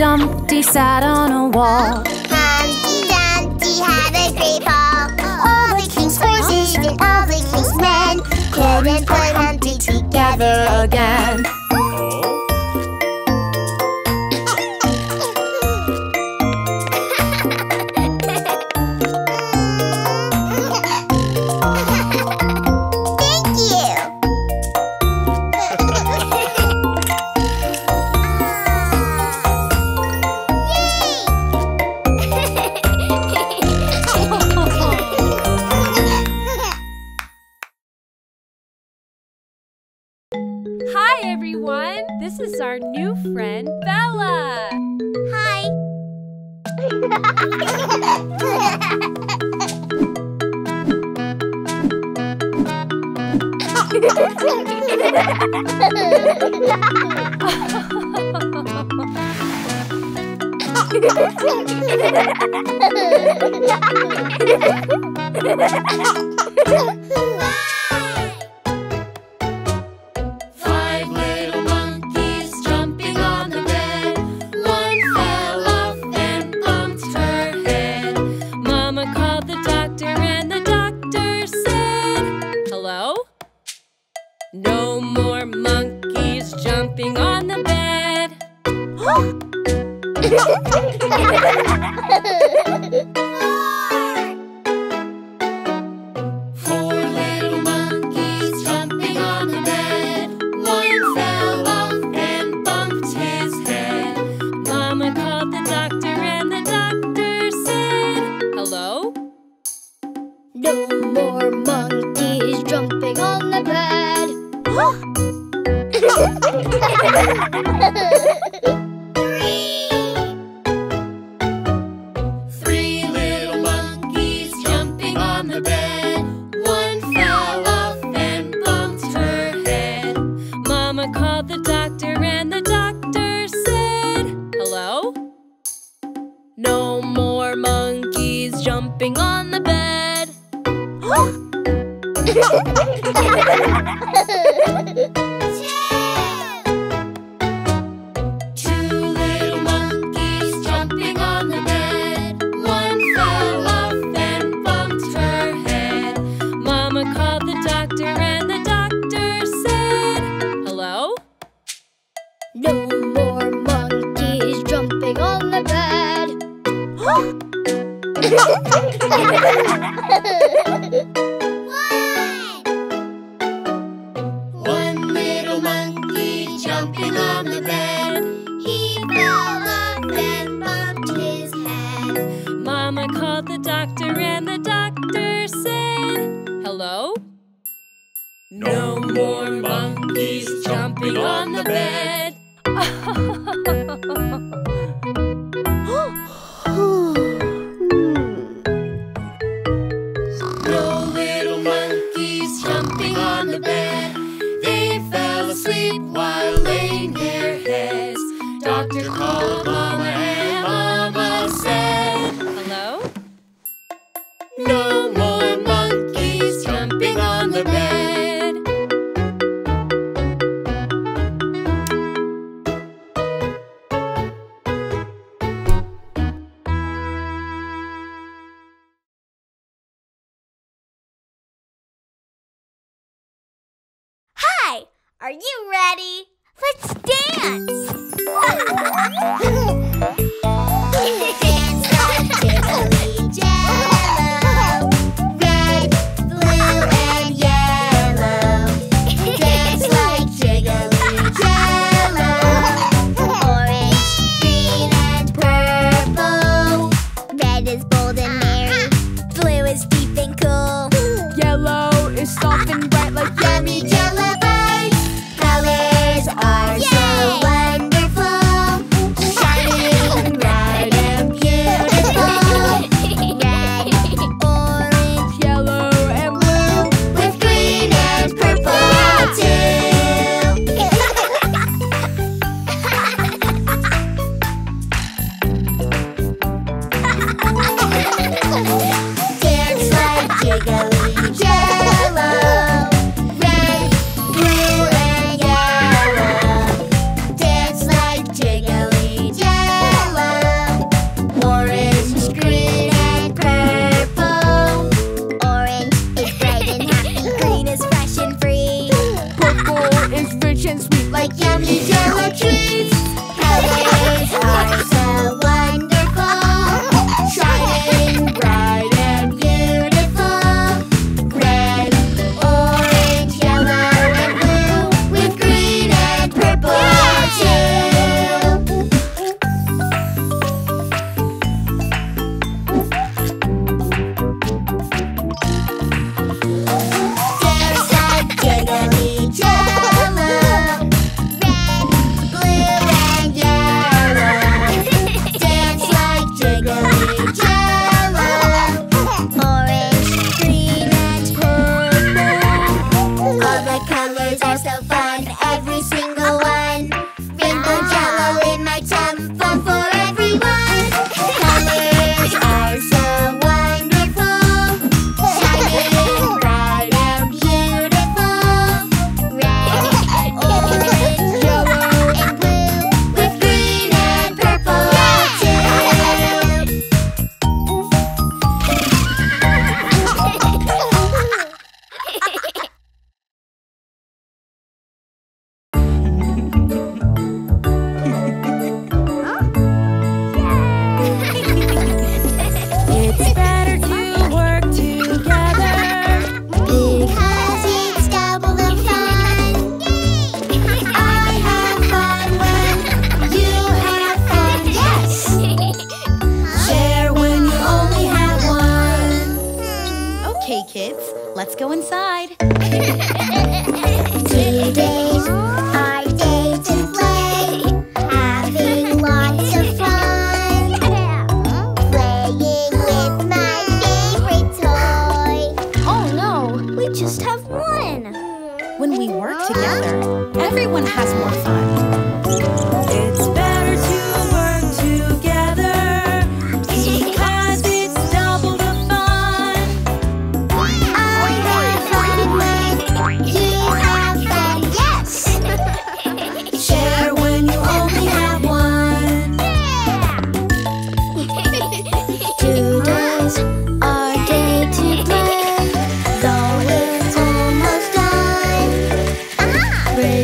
Humpty sat on a wall. Humpty Dumpty had a great fall. All the king's forces and all the king's men couldn't put Humpty together again. One little jumping on the bed. He fell off and bumped his head. Mama called the doctor and the doctor said, hello? No more monkeys jumping on the bed. No little monkeys jumping on the bed. They fell asleep while laying their heads. Doctor called Mama and Mama said, hello? No more monkeys jumping on the bed. Are you ready? Let's dance! Dance like Jiggly Jello, red, blue, and yellow. Dance like Jiggly Jello, orange, green, and purple. Red is bold and merry, blue is deep and cool, yellow is soft and bright like yummy jello. Raise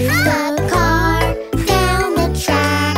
the car down the track.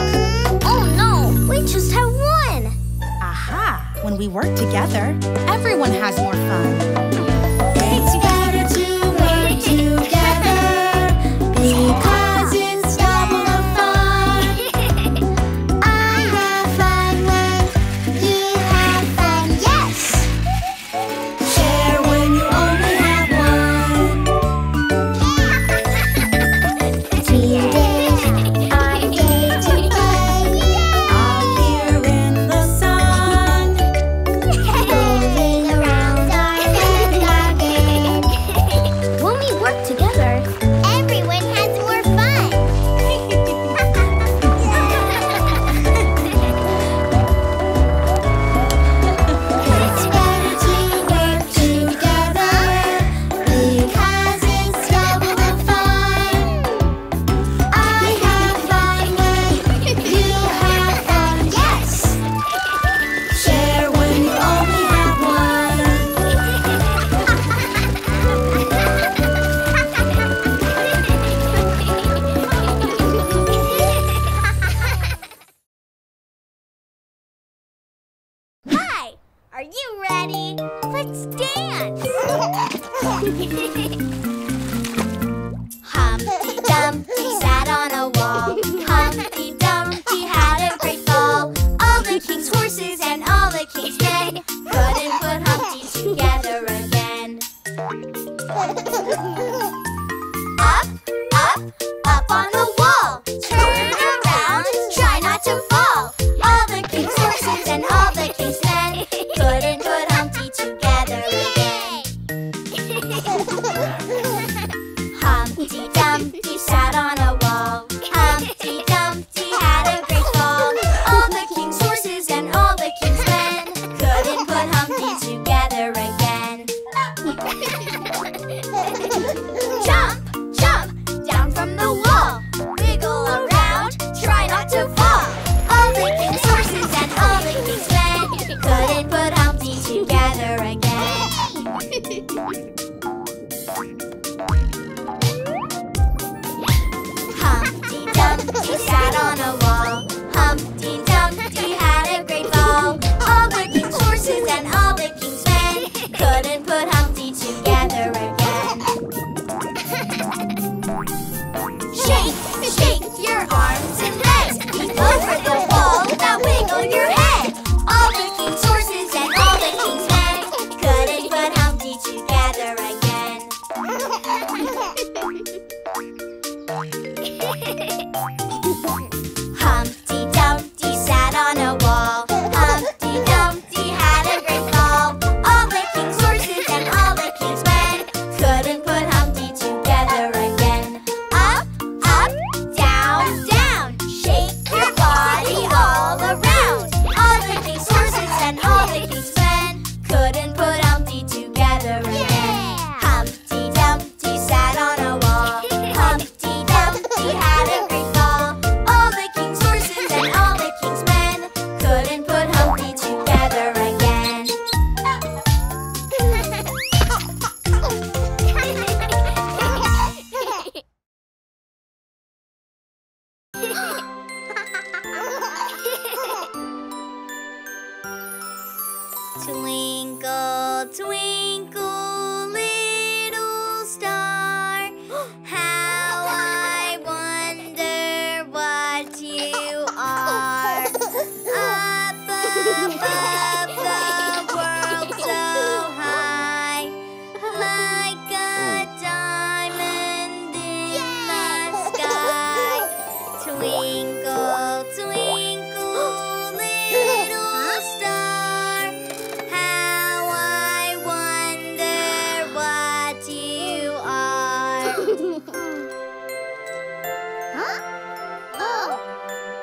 Shake your arms and legs. Leap over the wall without wiggle your head. All the king's horses and all the king's men couldn't but Humpty together again. Humpty Dumpty sat on a wall. Humpty Dumpty had a great fall. All the king's horses and all the king's men couldn't put Humpty together again. Up, down, down, shake your body all around. All the king's horses and all the king's men couldn't put Humpty together again. Humpty Dumpty sat on a wall. Humpty Dumpty had a great fall. All the king's horses and all the king's men couldn't put Humpty together again. Twinkle, twinkle, little star, how I wonder what you are. Up above the world so high, like a diamond in the sky. Twinkle, twinkle, little star, how I wonder what you are. Twinkle, twinkle, little star, how I wonder what you are. Up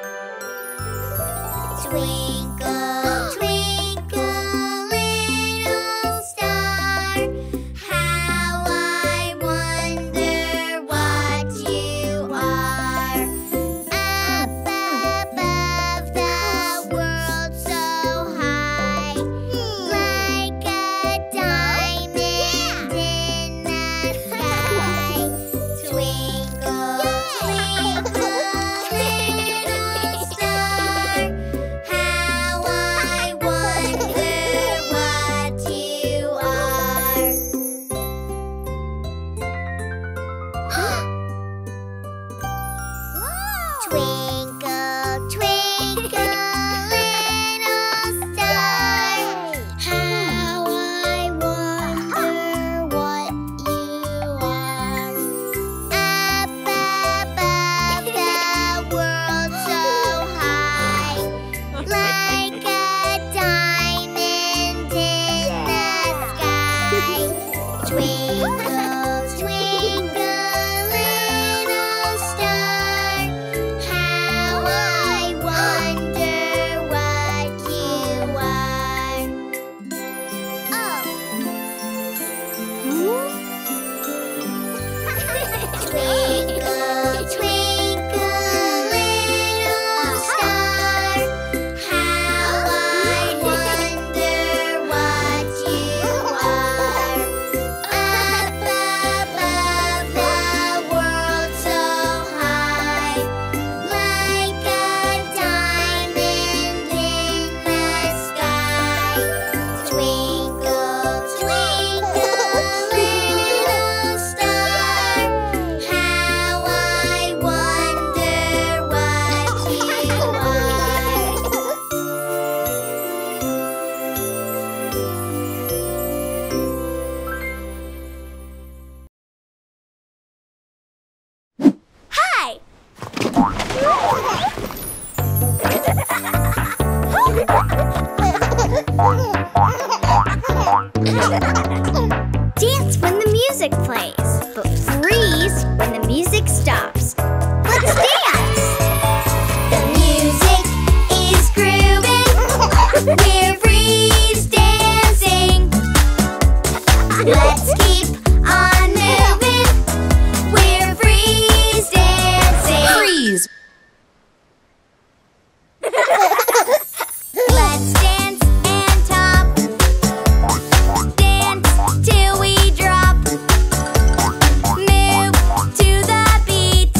above the world so high, like a diamond in the sky. Twinkle, twinkle, little star, how I wonder what you are. Twinkle, twinkle, little star, how I wonder what you are. Up above the world so high, like a diamond in the sky. Twinkle, twinkle, little star, how I wonder what you are. Twinkle, twinkle, little star, how I wonder what you are. Up above the world so high, like a diamond in the sky. Twinkle, twinkle, little star, how I wonder what you are. Hi! Dance when the music plays, but freeze when the music stops. Let's dance! The music is grooving. We're freeze dancing. Let's keep on moving. We're freeze dancing. Freeze! Let's dance and top. Dance till we drop. Move to the beat.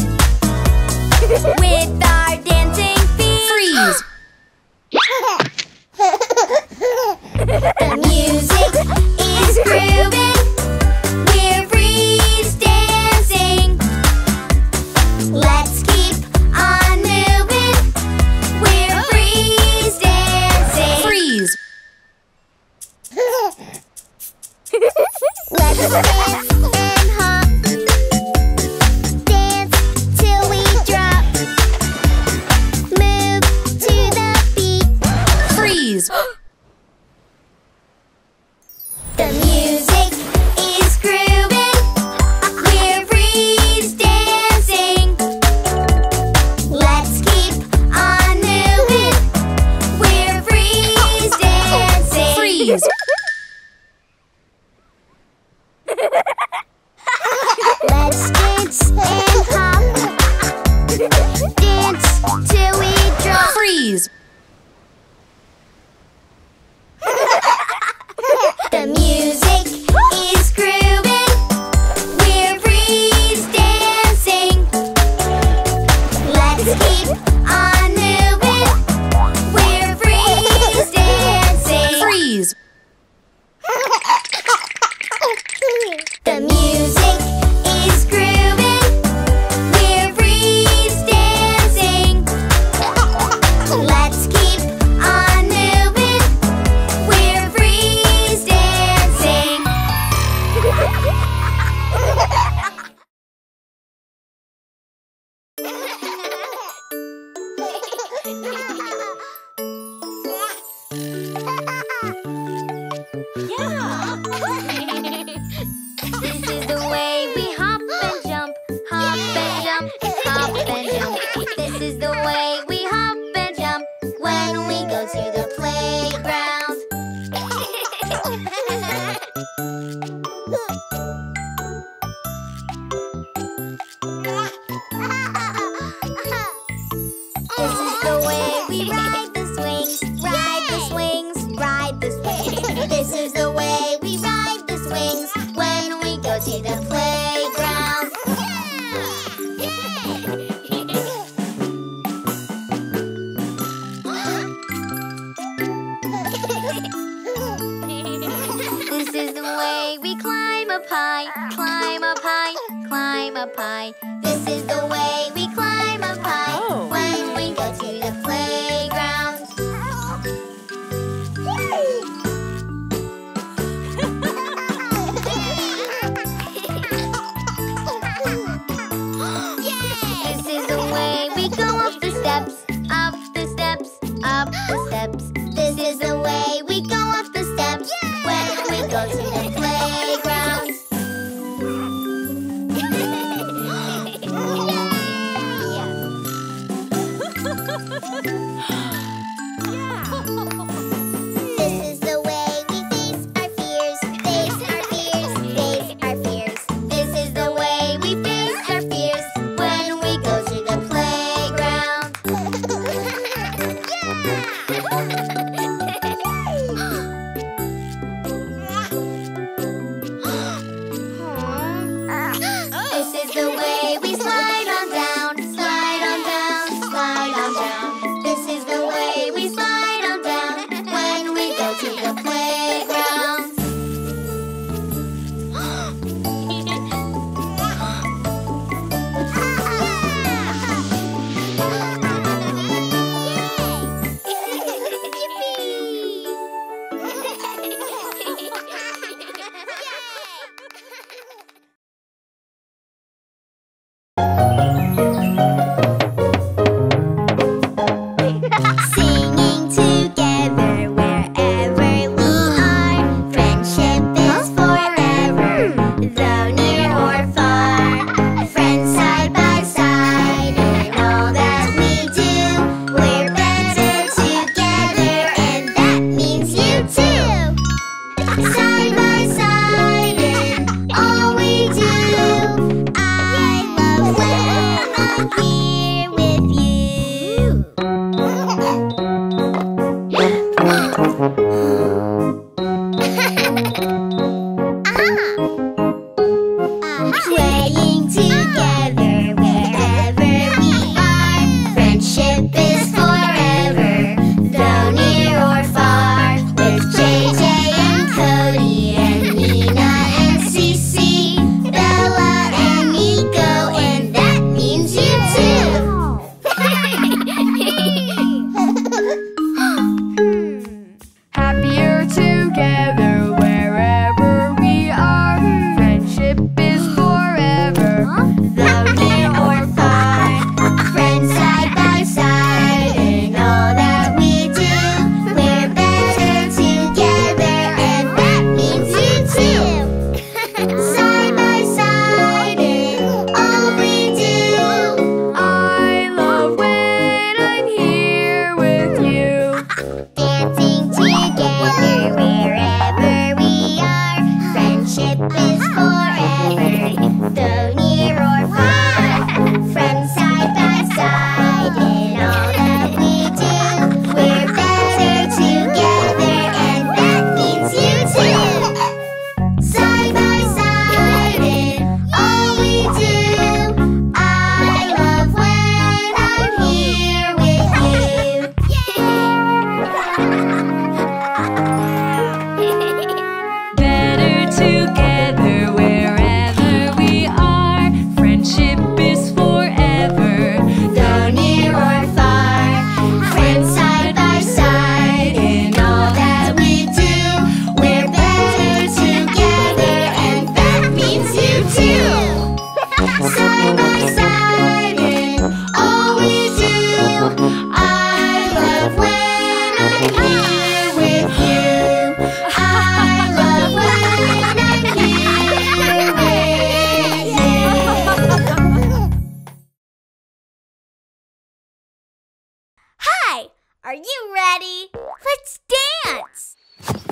Are you ready? Let's dance!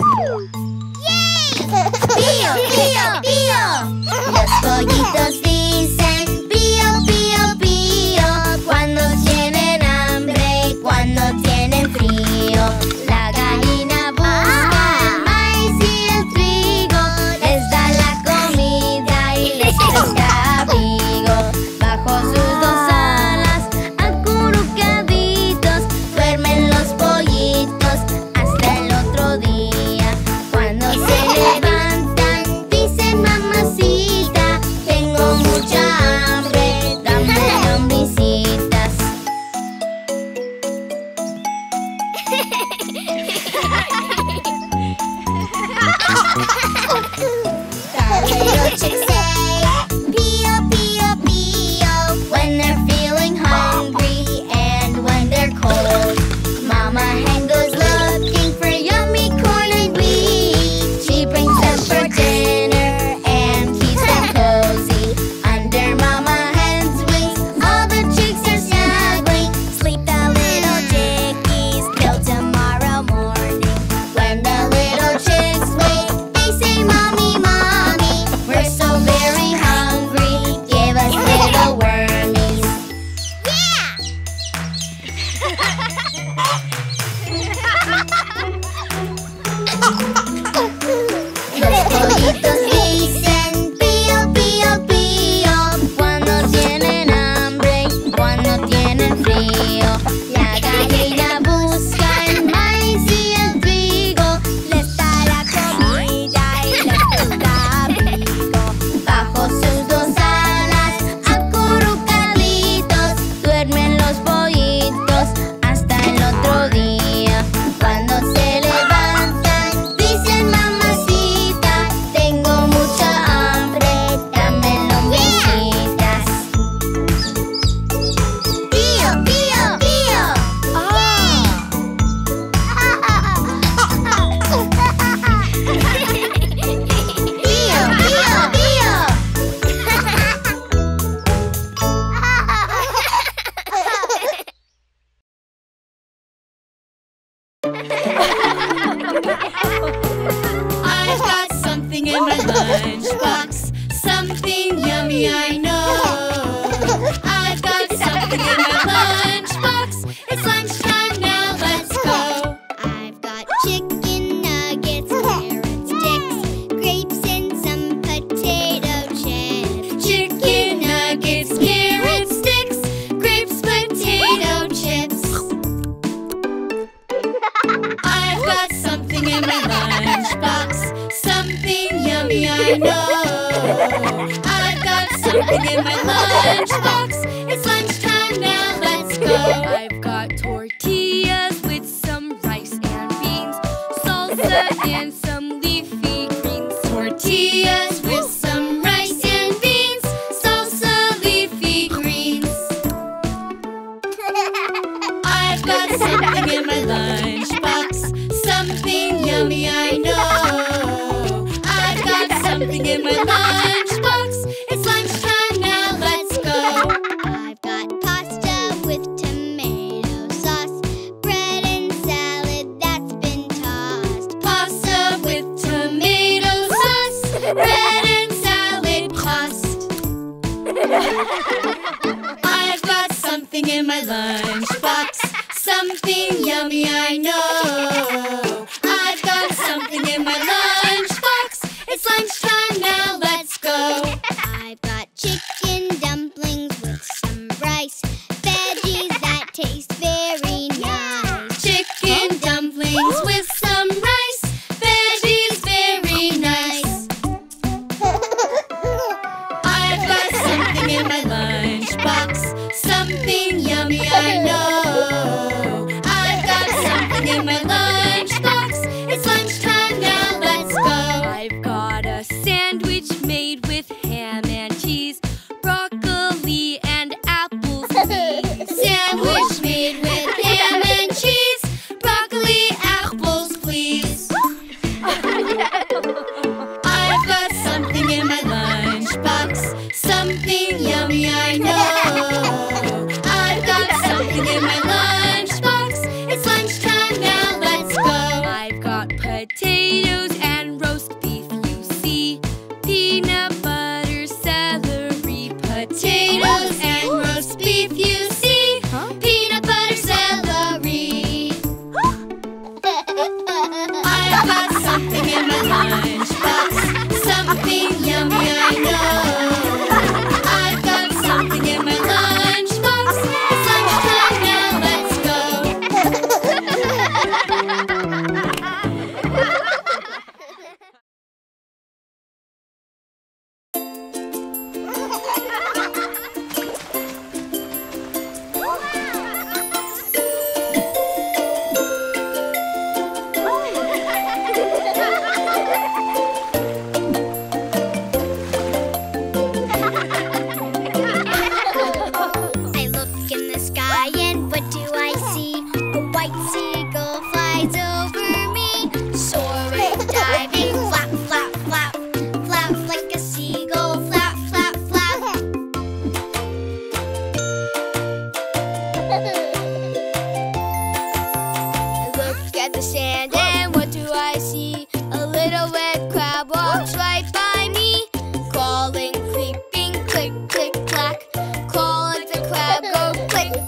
Yay! Peel, peel, peel! Los pollitos dicen pío, pío, pío cuando tienen hambre y cuando tienen frío. La gallina busca el maíz y el trigo, les da la comida y les presta abrigo. Bajo sus dos alas acurrucaditos duermen los pollitos hasta el otro día. Cuando se levantan dicen mamacita, tengo mucha hambre, dame lombricitas. Dame It's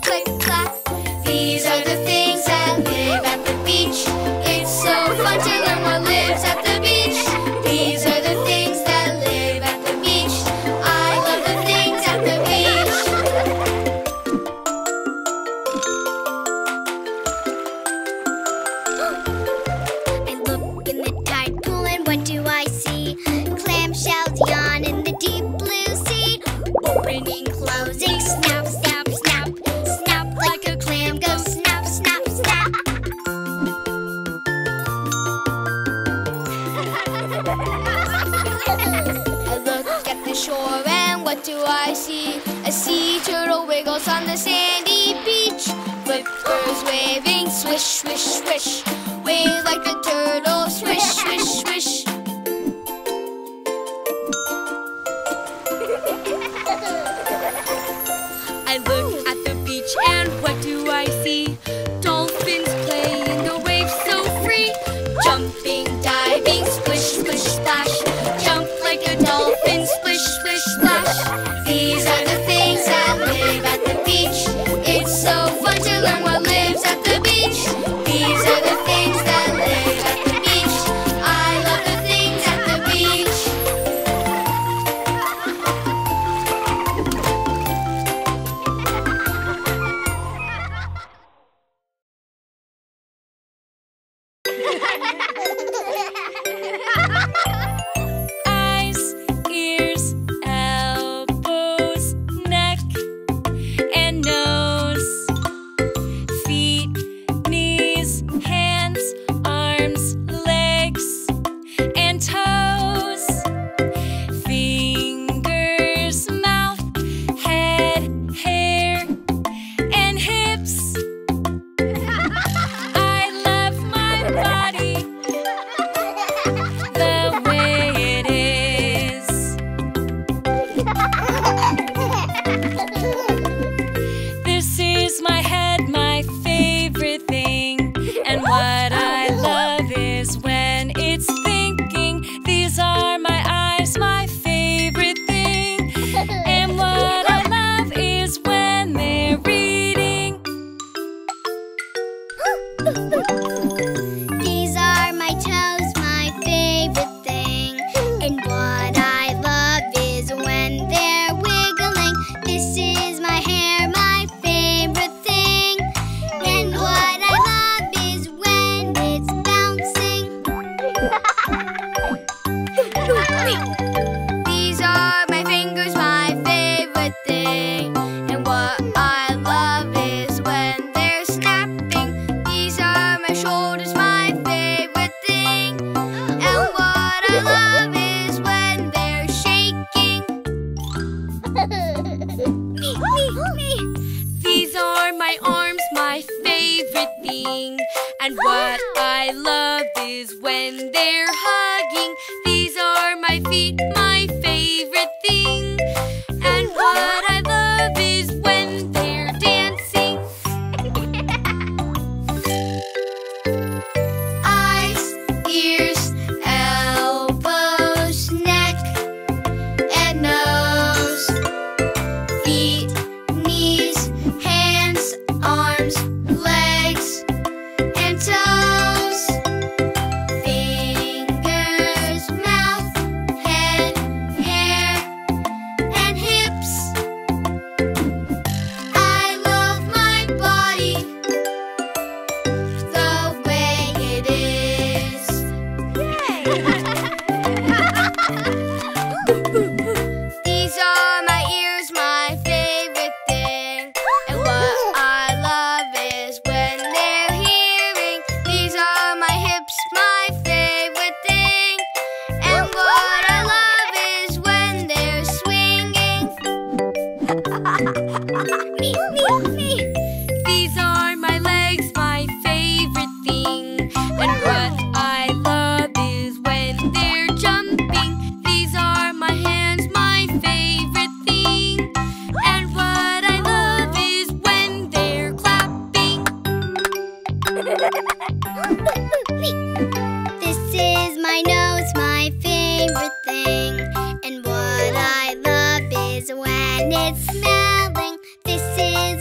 smelling. This is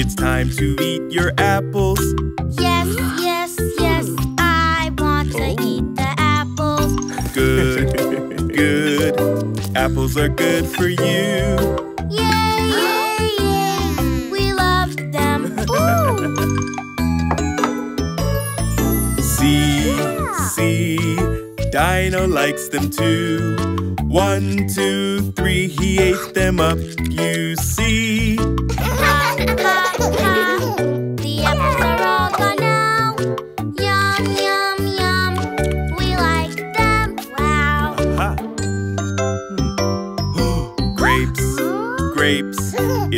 It's time to eat your apples. Yes, yes, yes, I want to eat the apples. Good, good, apples are good for you. Yay, yay, yay, we love them. Ooh. Dino likes them too. 1, 2, 3, he ate them up, you see. The apples are all gone now. Yum, yum, yum. We like them, wow. Grapes, grapes,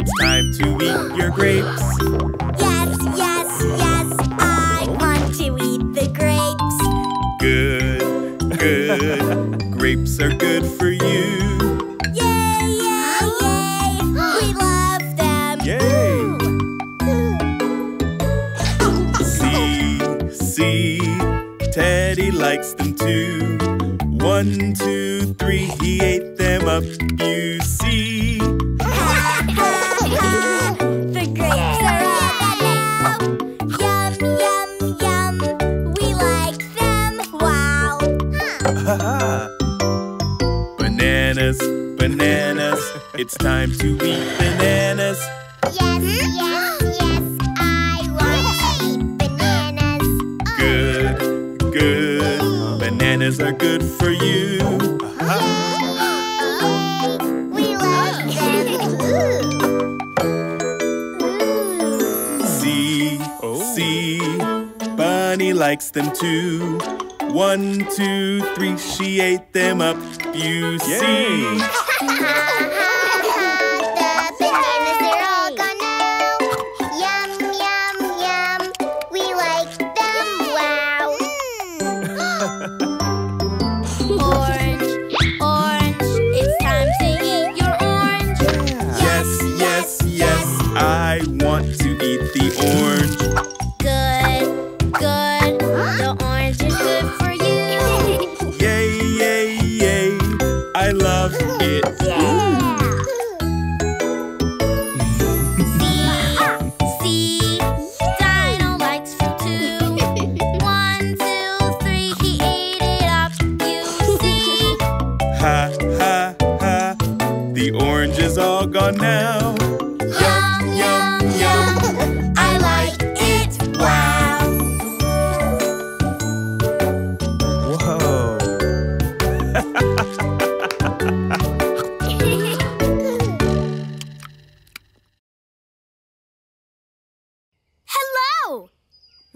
it's time to eat your grapes. Yes, yes, yes, I want to eat the grapes. Good, good, grapes are good for you. Teddy likes them too. 1, 2, 3, he ate them up, you see. The grapes are all gone now. Yum, yum, yum. We like them, wow. Bananas, bananas. It's time to eat bananas. Yes, yes, yes. I want to eat bananas. Good. Good. Bananas are good for you. We like them. See, see, Bunny likes them too. 1, 2, 3, she ate them up, you see.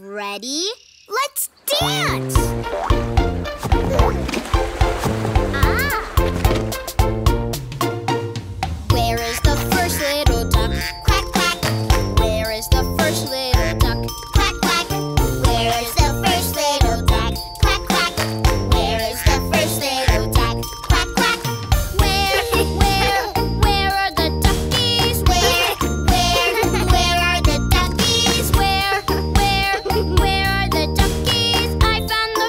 Ready? Let's dance! Where is the first little duck? Quack, quack! Where is the first little duck? Quack, quack! Where is the first little duck? Quack, quack! Where is the first little duck? Quack, quack! Where are the duckies? Where are the duckies? Where are the duckies? I found the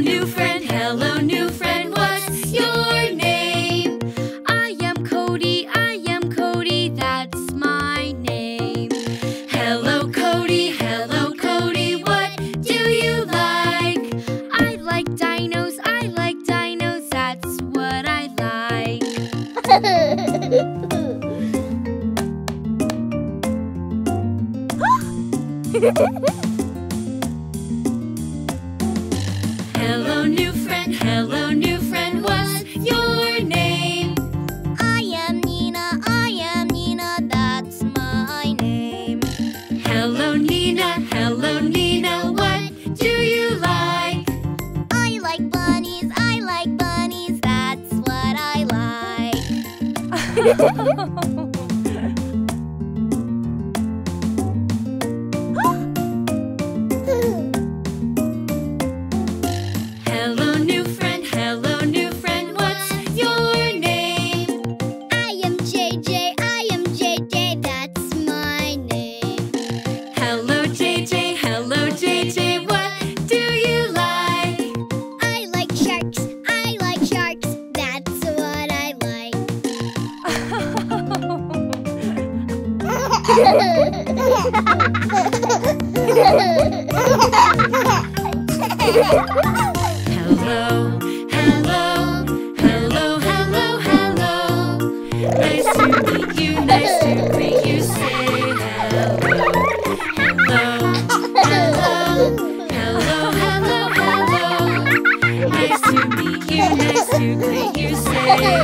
Hello new friend, what's your name? I am Cody, that's my name. Hello Cody, what do you like? I like dinos, that's what I like. Hello new friend, what's your name? I am Nina, that's my name. Hello Nina, what do you like? I like bunnies, that's what I like. Hello. Nice to meet you, nice to meet you. Say hello. Nice to meet you, nice to meet you. Say hello.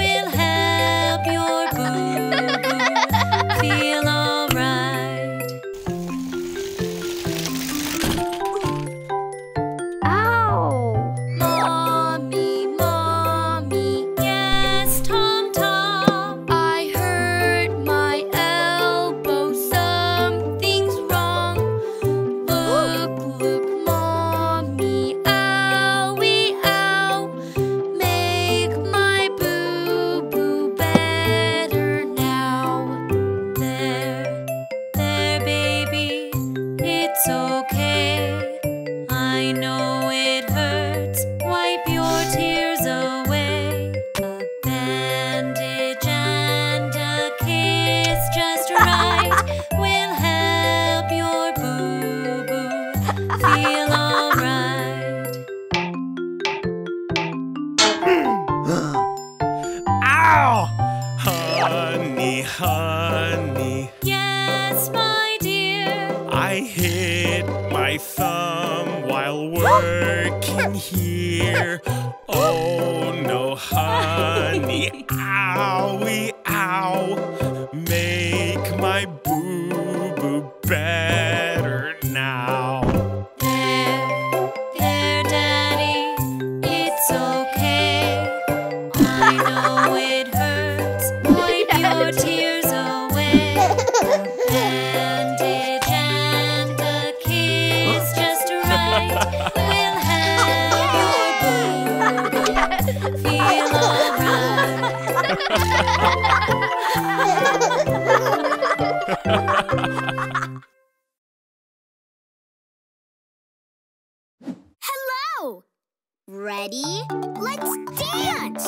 We'll help your boo-boo feel alright. Ow! Mommy, yes, Tom. I hurt my elbow, something's wrong. Look, Mommy, owie, ow. Honey, yes, my dear. I hit my thumb while working here. Oh no, honey, owie, ow. Make my boo-boo better now. There. Hello! Ready? Let's dance!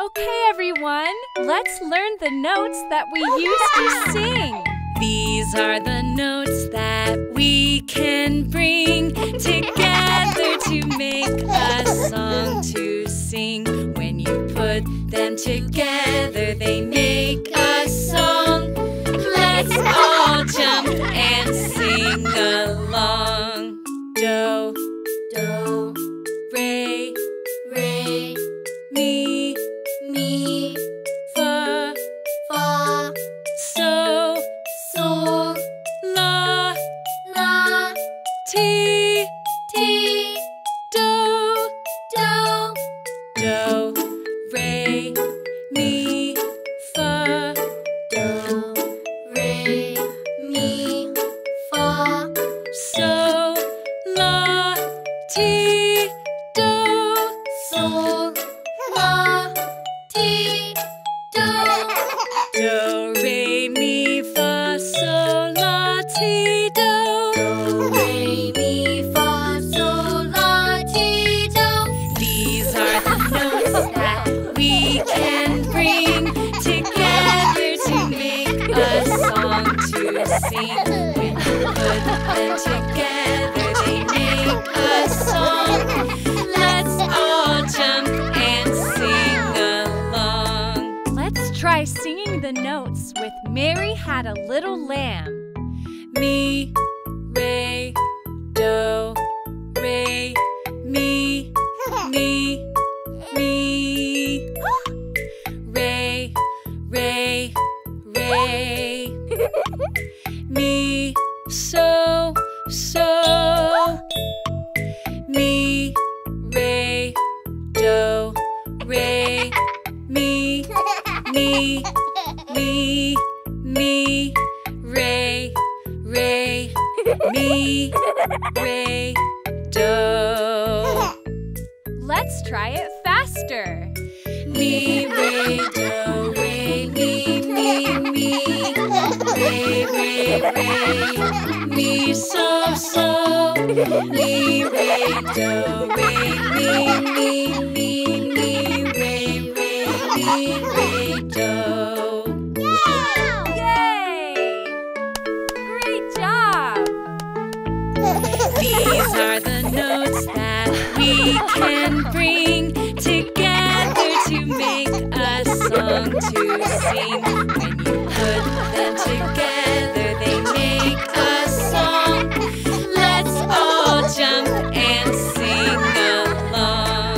Okay, everyone, let's learn the notes that we used to sing. These are the notes that we can bring together to make a song to sing. When you put them together, they make a song. Let's all jump and sing along. Do, do, re, re, mi. Me, re, do. me, ray, me, ray, do. Let's try it faster. Me, ray, do, ray, me, ray, me, so, me, ray, do, ray, me, ray, do. Yay! Great job! These are the notes that we can bring together to make a song to sing. When you put them together, they make a song. Let's all jump and sing along.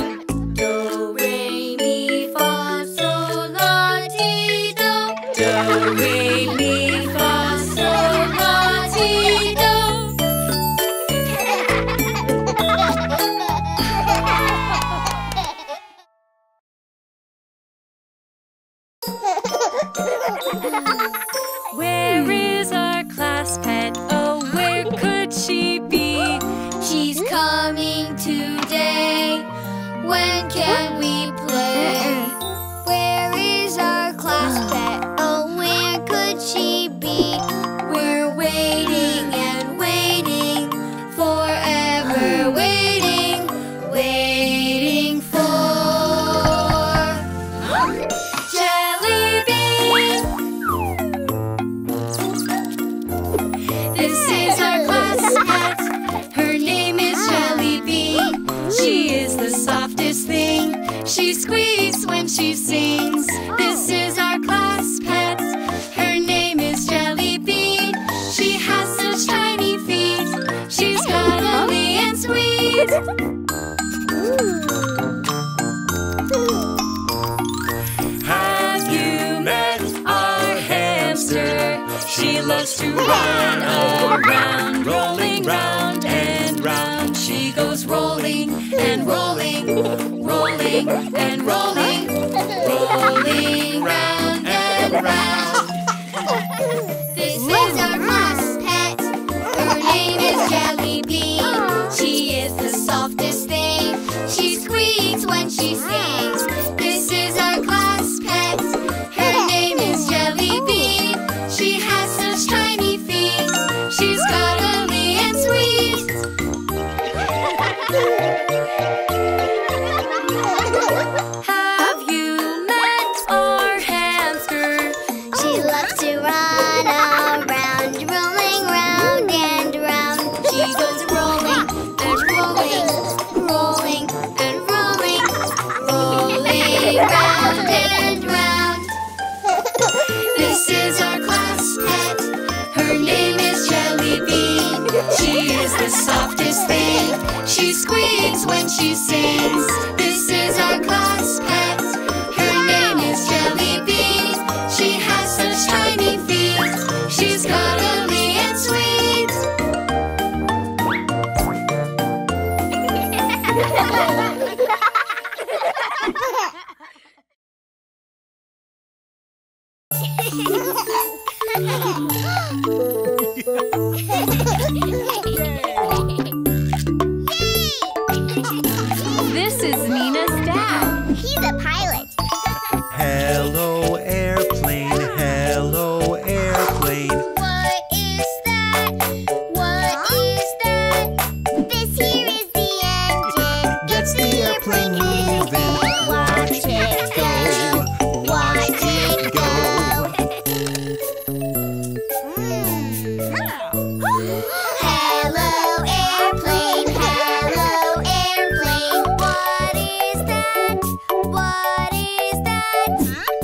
Do, re, mi, fa, sol, la, ti, do. Do, re, mi, fa, sol, la, ti, do. Where is our class pet? Oh, where could she be? She's coming today. When can we play? Where is our class pet? Oh, where could she be? We're waiting and waiting, forever waiting for Jelly Bean. She squeaks when she sings. This is our class pet. Her name is Jelly Bean. She has such tiny feet. She's cuddly and sweet. Have you met our hamster? She loves to run around, rolling round and round. She goes rolling and rolling. Rolling and rolling, rolling round and round. This is our class pet. Her name is Jelly Bean. She is the softest thing. She squeaks when she sings. This is our class pet. Her name is Jelly Bean. She has such tiny feet. She's cuddly and sweet. Have you met our hamster? She loves to run around, rolling round and round. She goes rolling and rolling, rolling and rolling, rolling round and round. This is our class pet. Her name is Jelly Bean. She is the softest thing. She squeaks when she sings. This is our class pet. Her name is Jelly Bean. She has such tiny feet. She's cuddly and sweet. This is Nina's dad. He's a pilot. Hello, airplane. Hello, airplane. What is that? What is that? This here is the engine. Gets the airplane moving. Watch it go. Watch it go. Hello, airplane. Hello, airplane. What is that? What is that?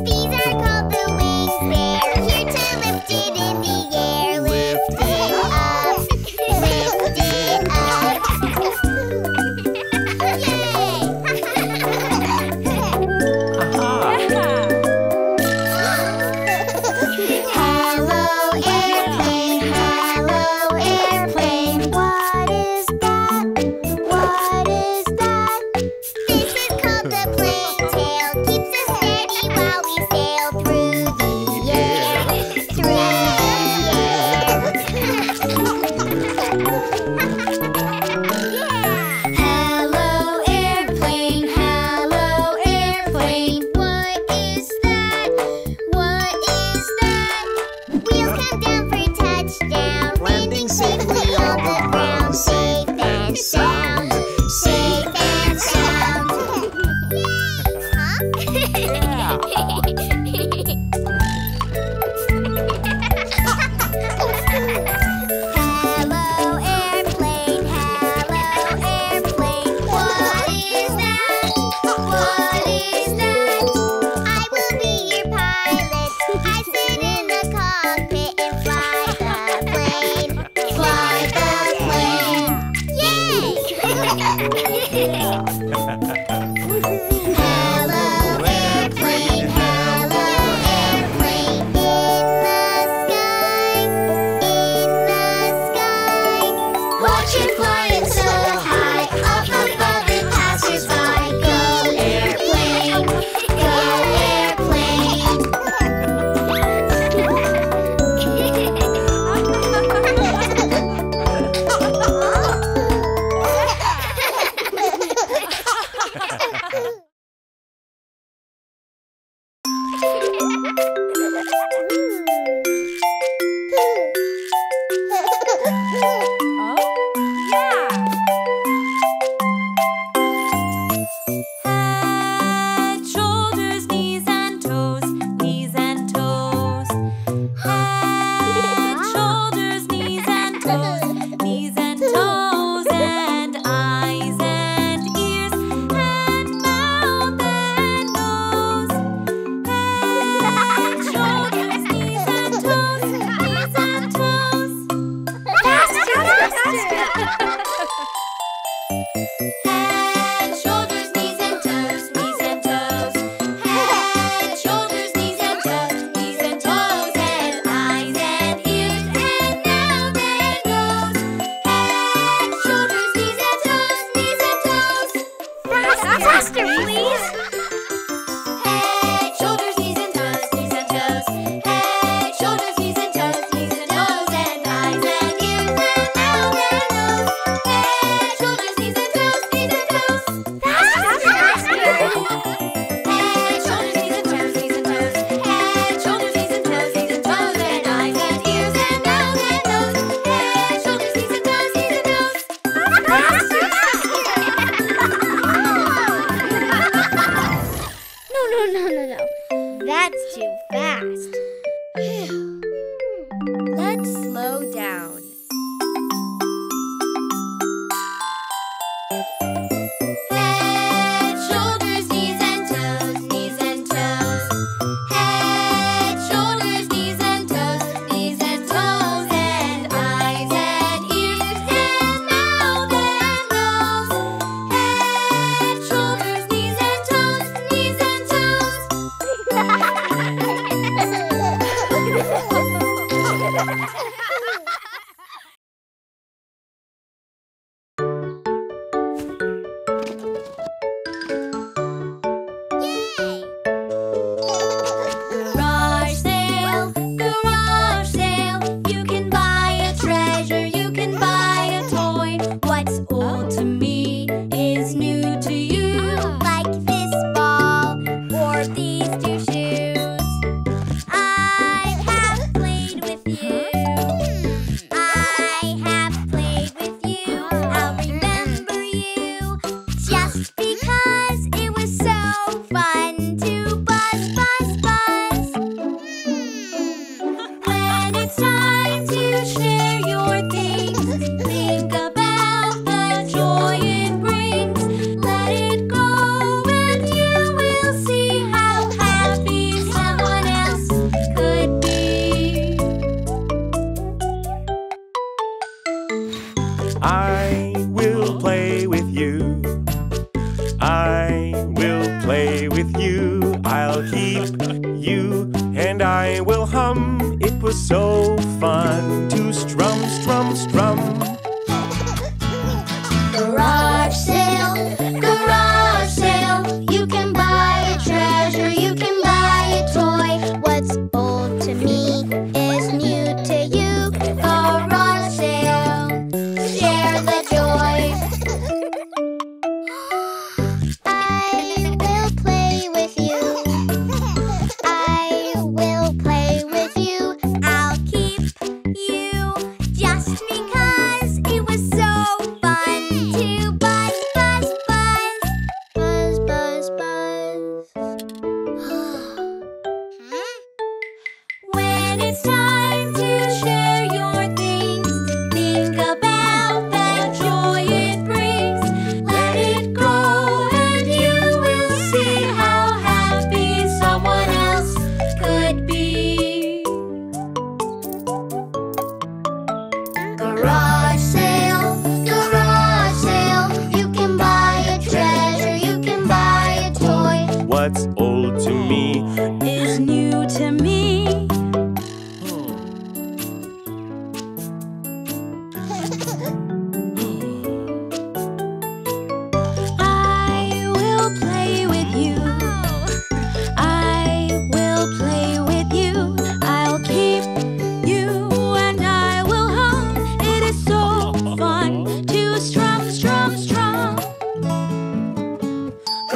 These are called the wings. They're here to lift it in the air. Lift it up. Lift it up. Yay! Hello, airplane. Hello, airplane. What is that? What is that? This is called the plane tail. Keeps us steady while we sail through.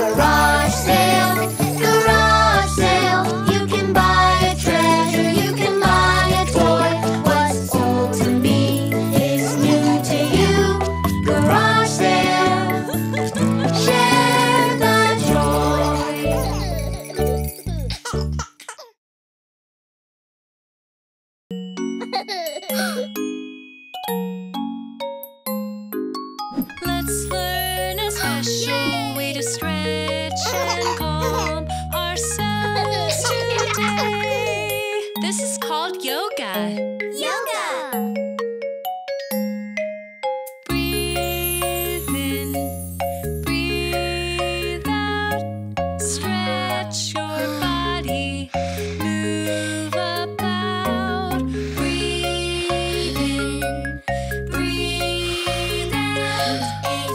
garage sale, garage sale. You can buy a treasure, you can buy a toy. What's old to me is new to you. Garage sale, share the joy. Let's learn a special way to stretch and calm ourselves today. This is called yoga. Yoga! Breathe in, breathe out. Stretch your body, move about. Breathe in, breathe out. Stretch,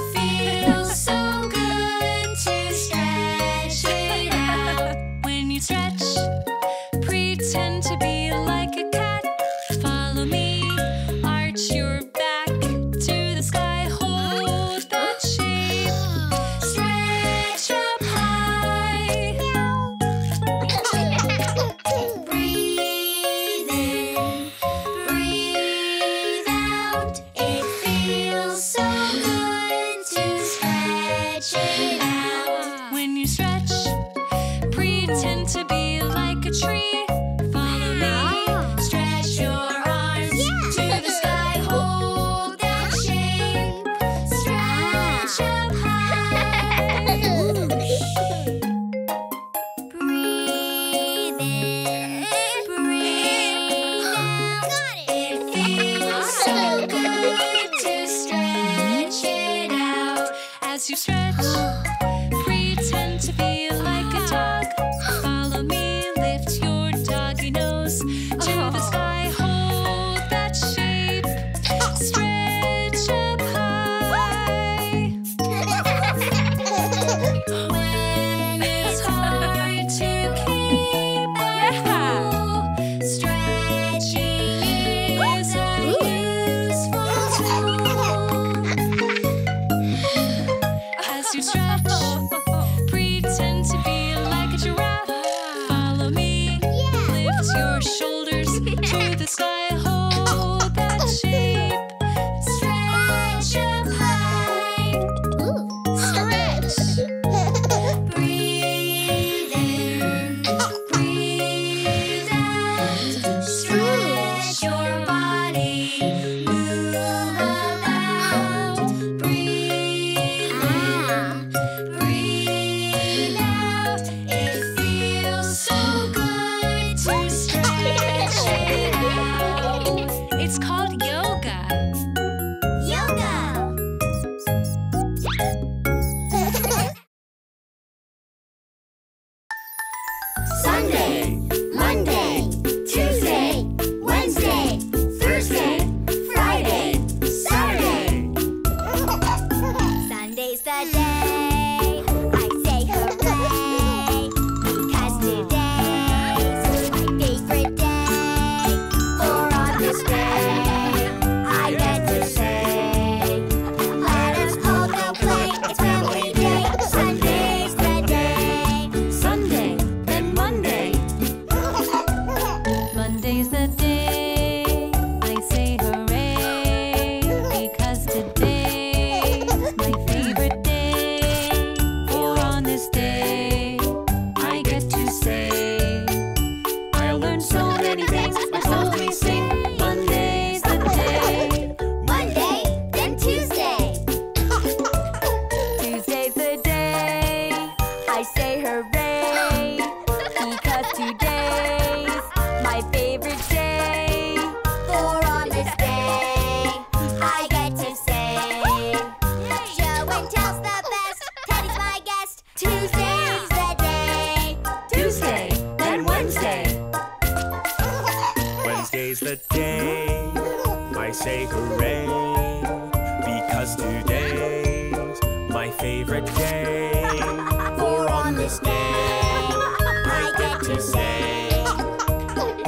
pretend to be like a cat. Follow me, arch your back to the sky. Hold that shape, stretch up high. Breathe in, breathe out. It feels so good to stretch it out. When you stretch, pretend to be like a tree. Follow me. Stretch your arms to the sky. Hold that shape. Stretch up high. Breathe in, breathe out. It feels so good to stretch it out. As you stretch, pretend to be like a dog. Follow me, lift your doggy nose to the sky. Hold that shape, stretch up high. When it's hard to keep cool, stretching is a useful tool. As you stretch, pretend to be like a giraffe. Follow me. Lift your shoulders to the sky. Hold that shape. Stretch up high. Stretch. Breathe in, breathe out. Stretch your body. Move about. Breathe in, breathe out. It feels so good to stretch it out. It's called yoga. Yoga! Sunday, Monday, Tuesday, Wednesday, Thursday, Friday, Saturday. Sunday's the day I say hooray, because today's my favorite day. For on this day, I get to say, let us all go play, it's family day. Sunday's the day. Sunday, then Monday. Monday's the day I say hooray, because today's my favorite day. For on this day, I get to say, I learned so many things, my soul we sing. Monday's the day. Monday, then Tuesday. Tuesday's the day I say hooray, because today's my favorite day. For on this day, I get to say, show and tell's the best, Teddy's my guest. Tuesday's the day. Tuesday, then Wednesday. Wednesday's the day I say hooray, because today's my favorite day. For on this day, I get to say,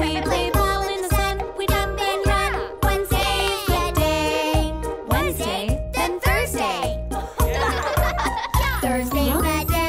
we play ball in the sun, we jump and run. Wednesday's the day. Wednesday, then Thursday. Thursday's the day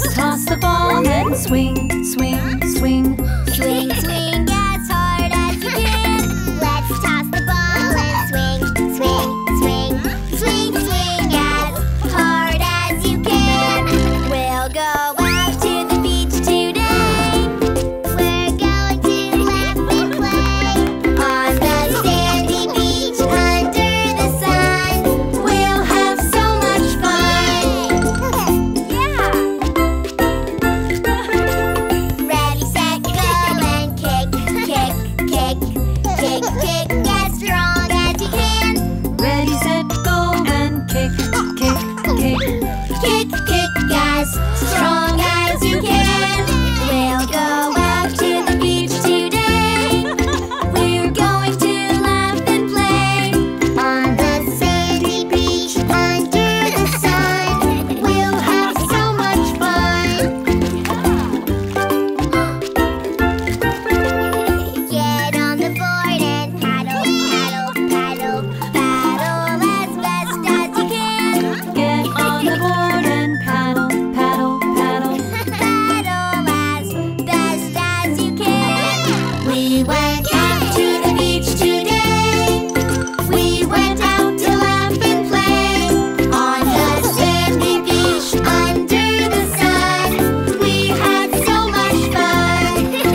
Let's toss the ball and swing, swing, swing. Swing, swing as hard as you can. Let's toss the ball and swing, swing, swing. Swing, swing as hard as you can. We'll go out to the beach today. We're going to laugh and play. On the sandy beach under the sun. We'll have so much fun. Yeah! Ready, set, go, and kick, kick, kick, kick, kick as strong as you can. Ready, set, go, and kick, kick, kick, kick, kick as strong as you can. We'll go out to the beach today. We're going to laugh and play. On the sandy beach under the sun. We'll have so much fun. Get on the board and paddle, paddle, paddle, paddle as best as you can. Get on the board and paddle, paddle, paddle. Paddle as best as you can. We went out to the beach today. We went out to laugh and play. On the sandy beach under the sun. We had so much fun. When you go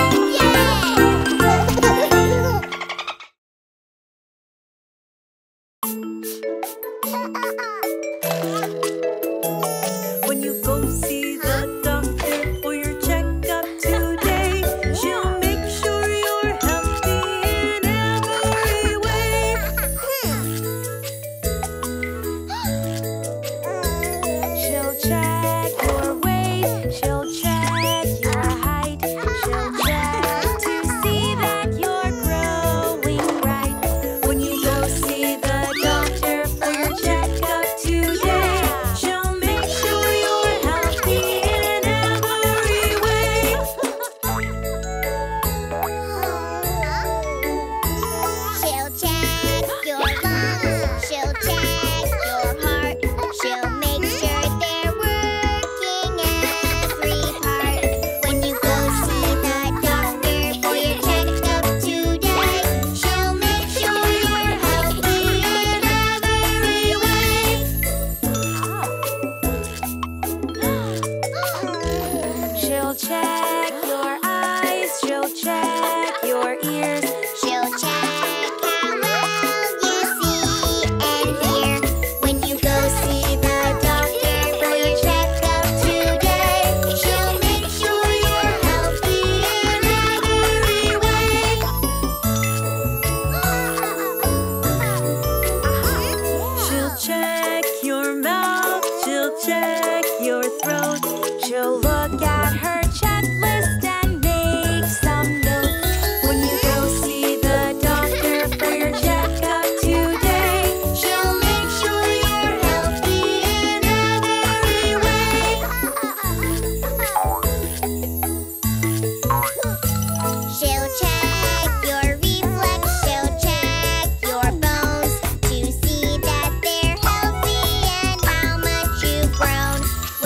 see the doctor for your checkup today, she'll make sure you're healthy in every way. She'll check your weight, she'll check your height, she'll check to see that you're growing right. When you go see the doctor for your checkup today, she'll make sure you're healthy in every way. She'll check your lungs, she'll check your heart, she'll make sure they're working every part. When you go see the doctor for your checkup today, she'll make sure you're healthy in every way. She'll check your eyes, she'll check your ears, she'll check how well you see and hear. When you go see the doctor for your checkup today, she'll make sure you're healthy in every way. She'll check your mouth, she'll check your throat, she'll look at her checklist and make some notes. When you go see the doctor for your checkup today, she'll make sure you're healthy in every way. She'll check your reflex, she'll check your bones to see that they're healthy and how much you've grown.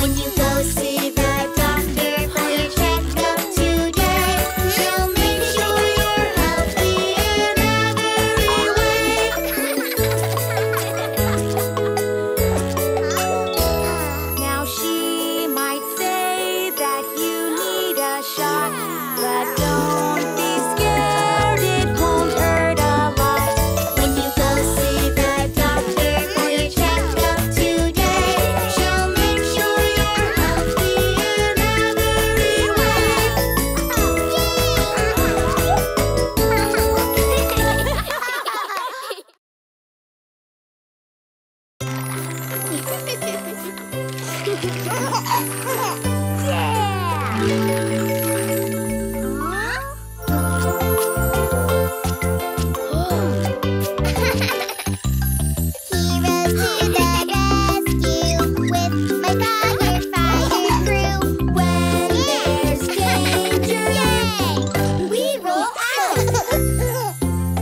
When you go see the doctor for your checkup today, she'll make sure you're healthy in every way. Now she might say that you need a shot, but don't be scared, it won't hurt a lot. When you go see the doctor for your checkup today, she'll make sure you're healthy in every way. Heroes to the rescue with my firefighter crew. When there's danger, yay, we roll out. Heroes to the rescue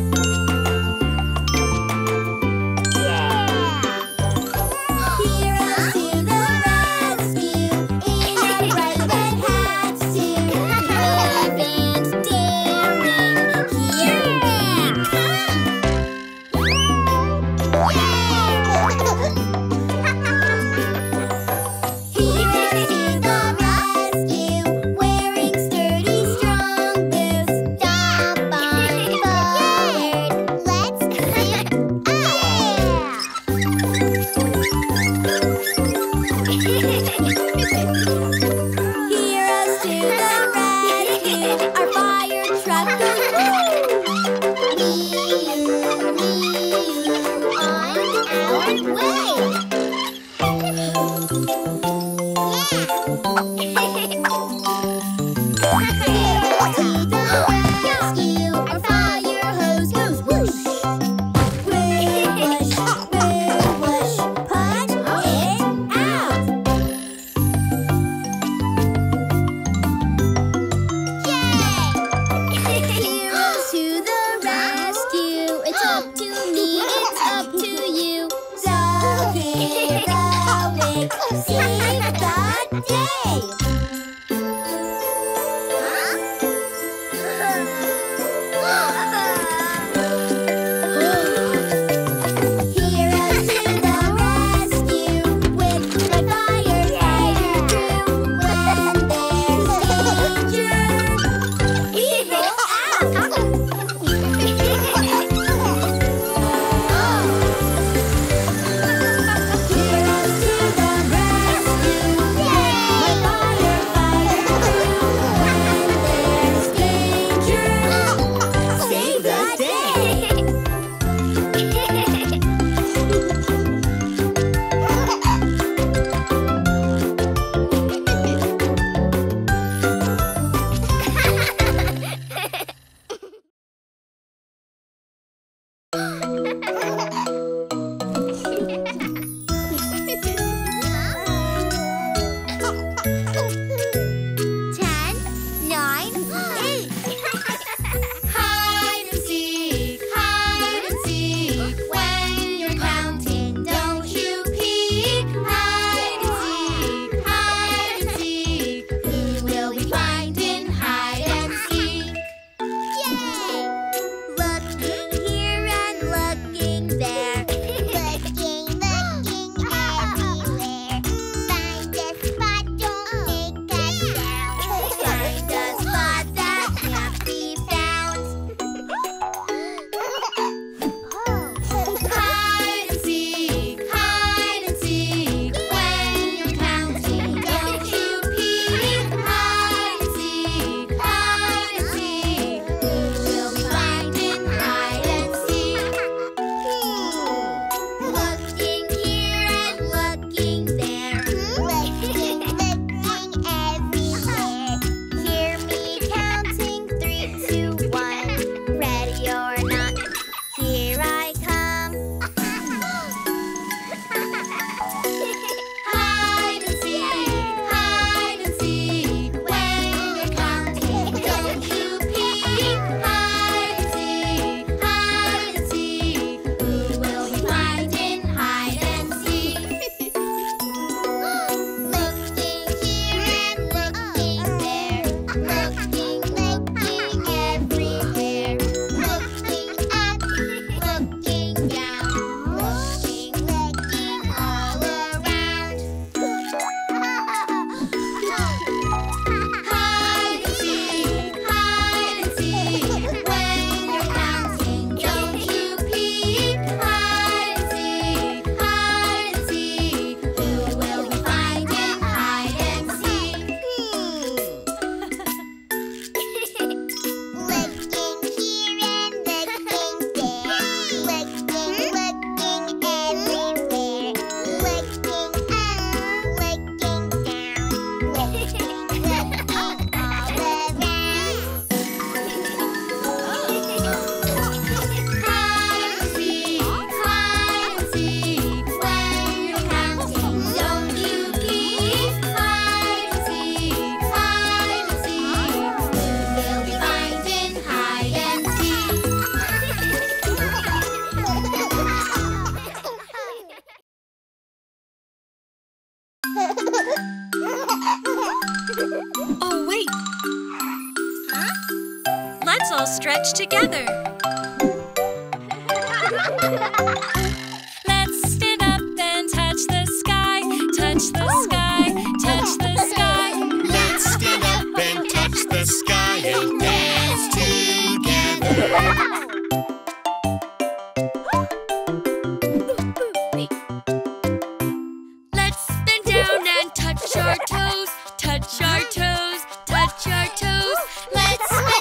Touch our toes. touch our toes, let's go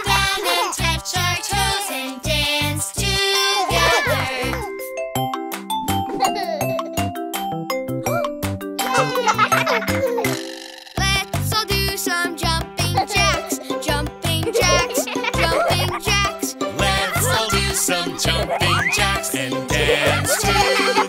down and touch our toes and dance together. Let's all do some jumping jacks, jumping jacks, jumping jacks. Let's all do some jumping jacks and dance together.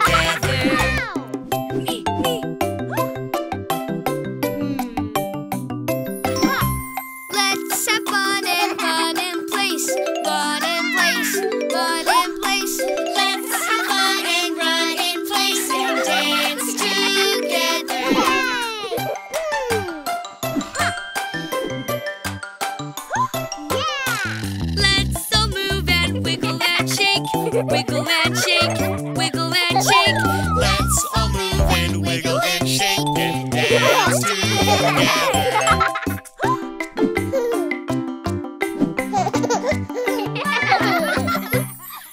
Wiggle and shake, wiggle and shake. Let's all move and wiggle and shake and dance together.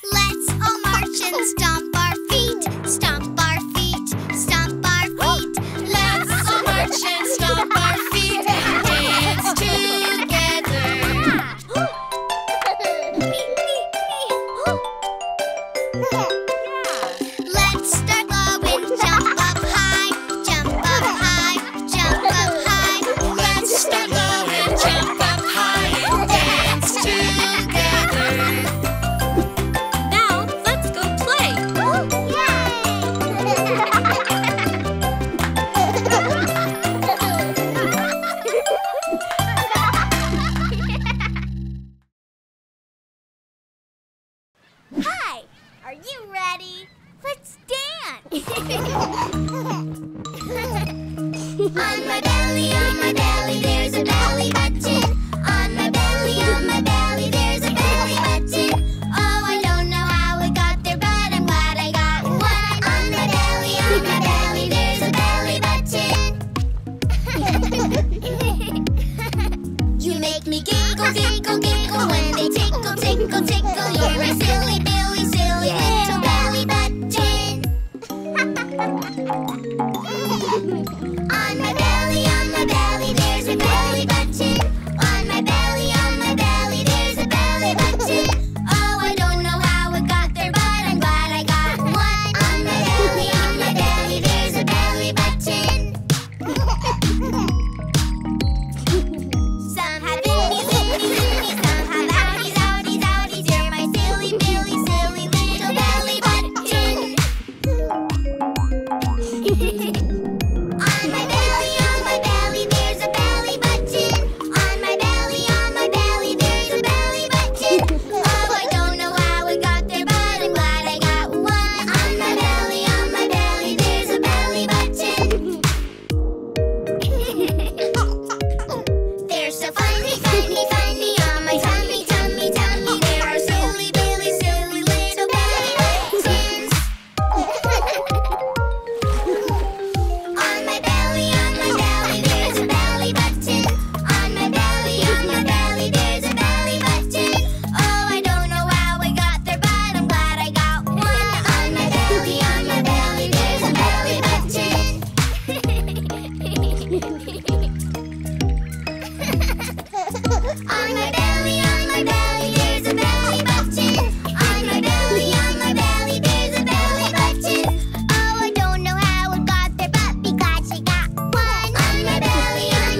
Let's all march and stomp our feet, stomp our feet, stomp our feet. Let's all march and stomp our feet and dance together. Let's start low and jump up high, jump up high, jump up high. Let's start low and jump up high and dance together. Now let's go play. Yay! Hi, are you ready? Let's dance! On my belly, there's a belly button. On my belly, there's a belly button. Oh, I don't know how it got there, but I'm glad I got one. On my belly, there's a belly button. You make me giggle, giggle, giggle when they tickle, tickle, tickle. You're a silly billy, silly little belly. On my belly, there's a belly button. On my belly, there's a belly button. Oh, I don't know how it got there, but I'm glad I got one. On my belly, there's a belly button. Some have itties, itties, itties, some have outies, outies, outies. You're my silly billy, silly little belly button. On my belly, there's a belly button. On my belly, there's a belly button. Oh, I don't know how it got there, but I'm glad I got one. On my belly, there's a belly button. They're so funny, funny, funny on my tummy, tummy, tummy. There are silly, billy, silly little belly buttons. On my belly, there's a belly button. On my belly, there's a belly button. Oh, I don't know how I got there, but I'm glad I got one. On my belly, there's a belly button. On my belly, there's a belly button. On my belly, there's a belly button. Oh, I don't know how it got there, but be glad she got one. On my belly, there's a belly button.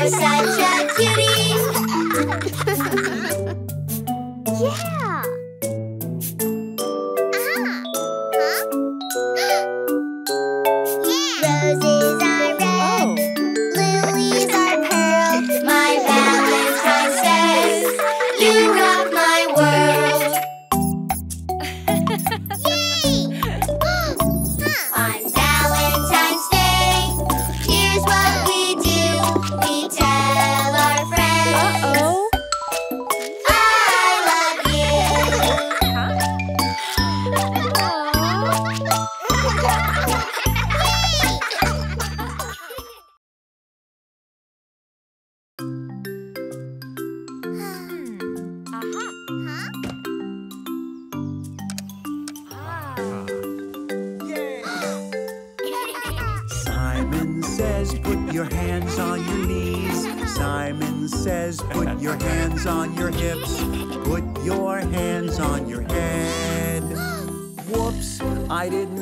You're such a cutie. Yeah.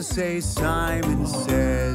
Say Simon says.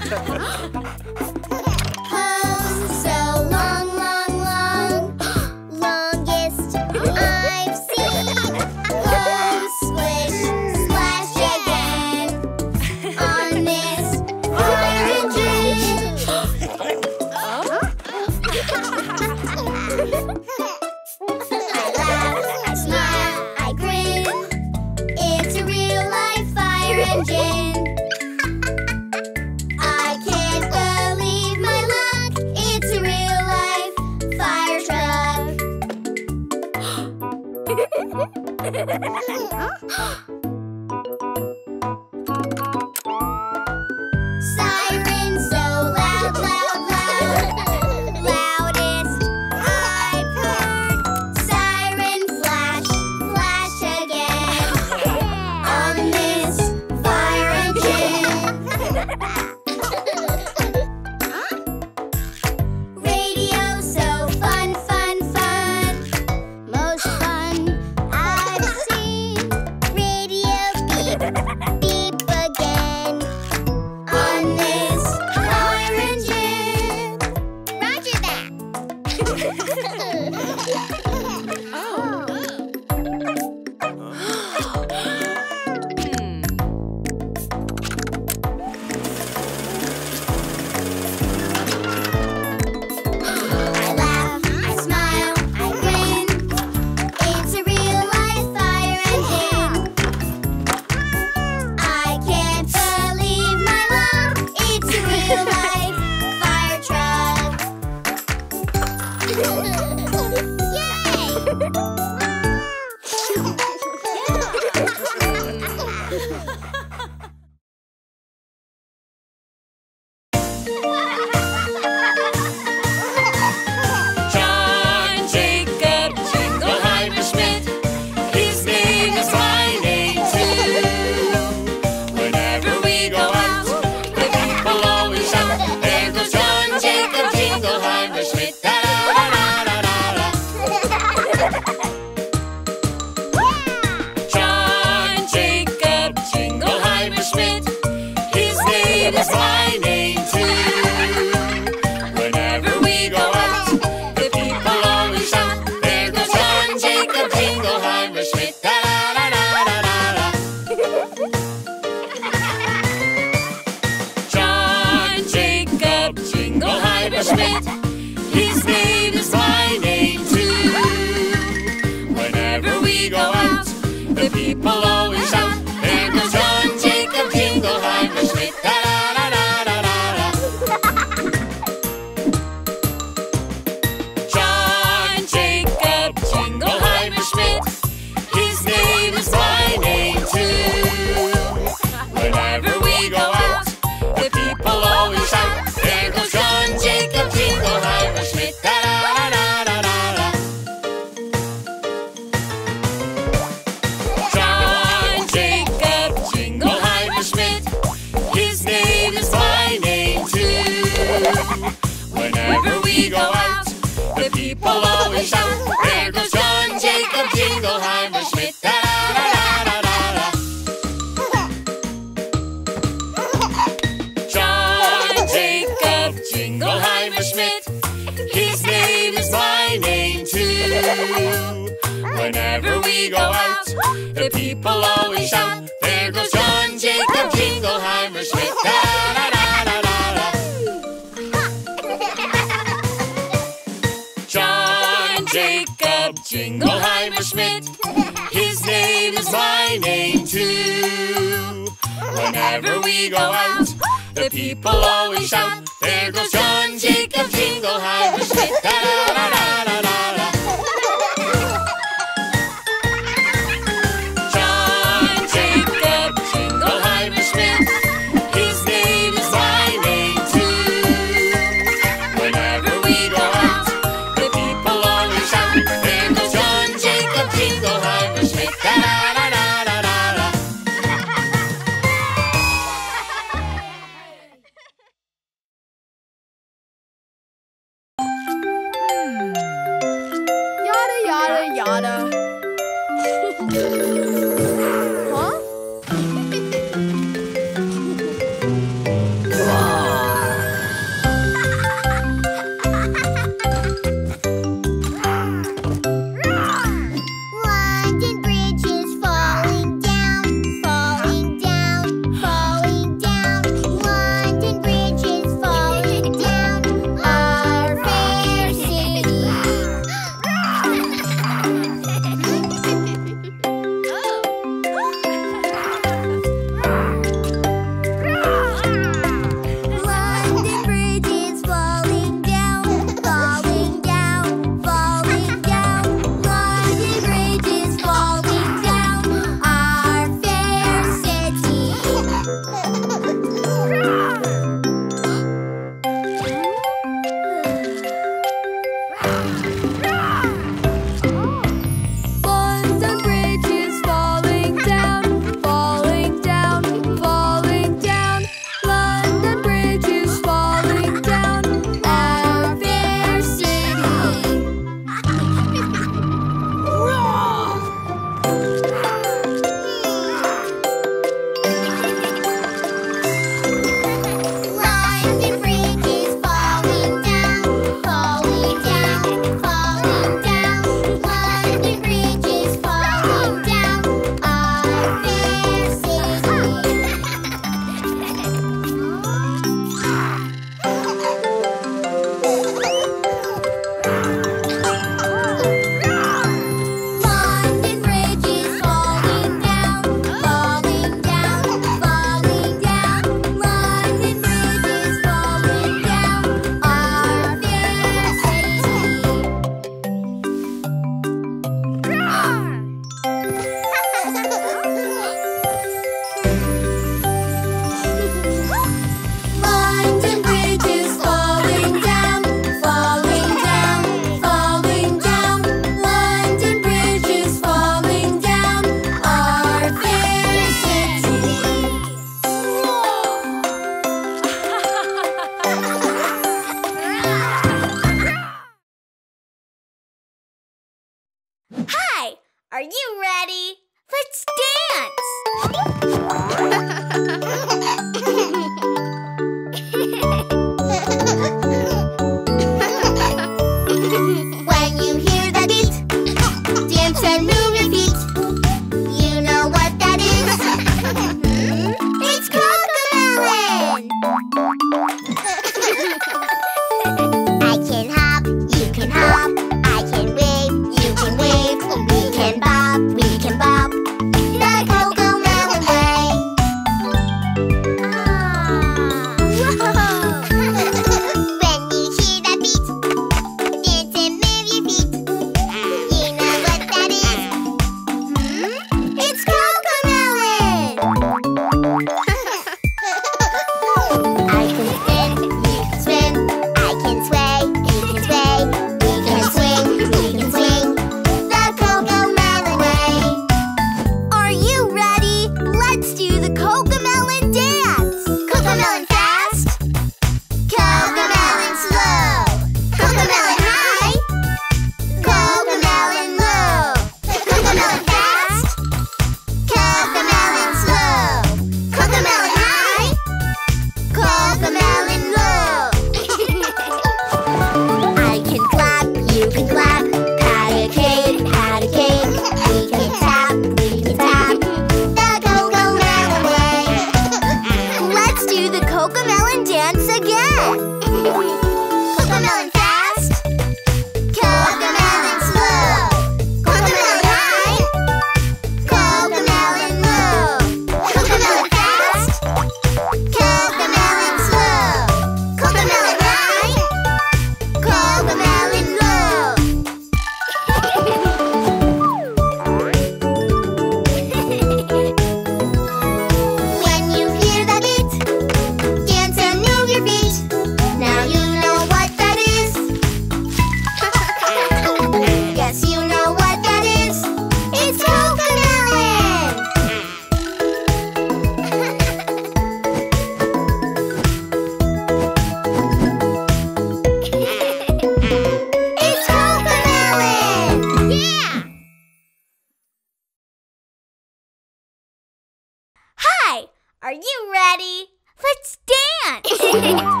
Are you ready? Let's dance! Yeah!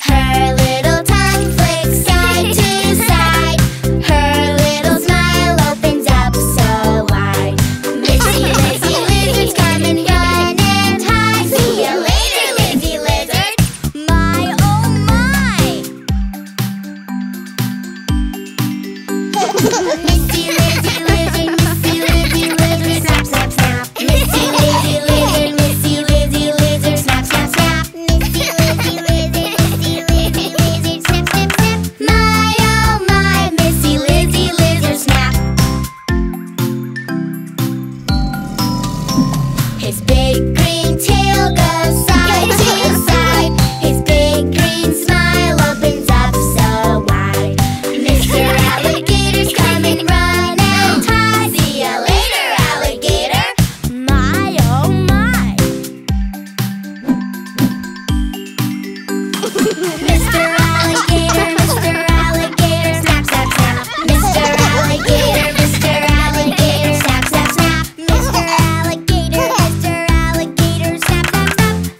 Her little tongue flicks side to side. Her little smile opens up so wide. Missy, Missy lizards come and run and hide. See you later, Lizzy Lizard! My, oh my! Missy, Lizzy Lizard, Missy, Lizzy Lizard, snap, snap, snap. Missy, Lizzy Lizard, Missy, Lizzy Lizard, snap, snap, snap. Missy, Lizzy Lizard, Missy, Lizzy Lizard, snap, snap, snap. My, oh my, Missy, Lizzy Lizard, snap. His big green tail goes side to side. His big green smile opens up so wide. Mr. Alligator's come and run and hide. See ya later, alligator! My, oh my! Mr. Alligator, Mr. Alligator, snap, snap, snap. Mr. Alligator, Mr. Alligator, snap, snap, snap. Mr. Alligator, Mr. Alligator, snap, snap, snap.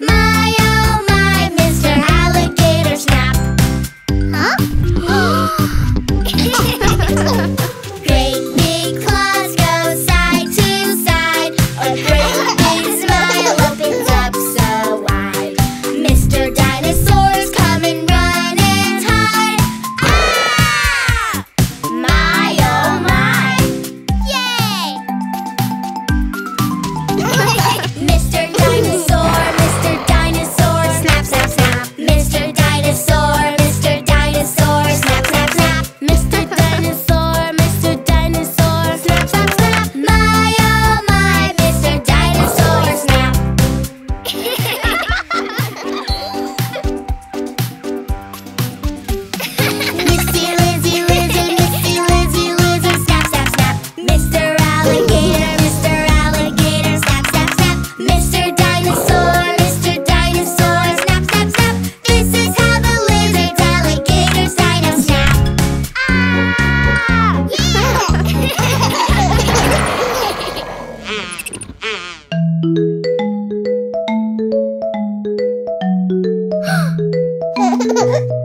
My, oh my, Mr. Alligator, snap. Huh? Great big claws go side to side. A great big smile opens up so wide. Mr. Dinosaurs come and run and hide. Ah! My, oh my! Yay! Mr. Dinosaur, Mr. Dinosaur, snap, snap, snap. Mr. Dinosaur, Mr. Dinosaur, snap, snap, snap. Mr. Dinosaur, snap, snap, snap. My, oh my, Mr. Dinosaur, snap. Missy, Lizzy, Lizard, Missy, Lizzy, Lizard, snap, snap, snap. Mr. Alligator, Mr. Alligator, snap, snap, snap. Mr. Dinosaur, snap, snap, snap. This is how the lizards, alligators, dinos snap. Ah! Yeah!